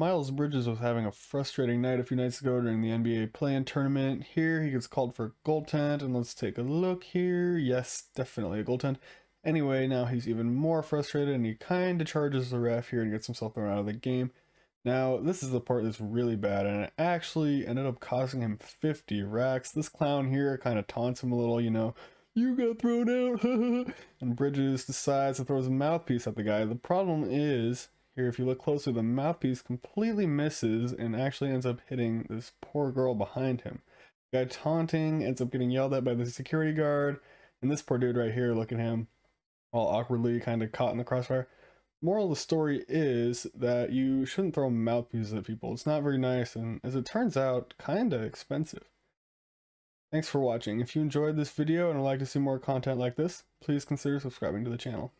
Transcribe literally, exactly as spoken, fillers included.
Miles Bridges was having a frustrating night a few nights ago during the N B A Play-In Tournament. Here he gets called for goaltend, and let's take a look here. Yes, definitely a goaltend. Anyway, now he's even more frustrated, and he kind of charges the ref here and gets himself thrown out of the game. Now, this is the part that's really bad, and it actually ended up costing him fifty racks. This clown here kind of taunts him a little, you know, "You got thrown out," and Bridges decides to throw his mouthpiece at the guy. The problem is, here, if you look closer, the mouthpiece completely misses and actually ends up hitting this poor girl behind him. The guy taunting ends up getting yelled at by the security guard, and this poor dude right here, look at him, all awkwardly kind of caught in the crossfire. Moral of the story is that you shouldn't throw mouthpieces at people. It's not very nice, and as it turns out, kinda expensive. Thanks for watching. If you enjoyed this video and would like to see more content like this, please consider subscribing to the channel.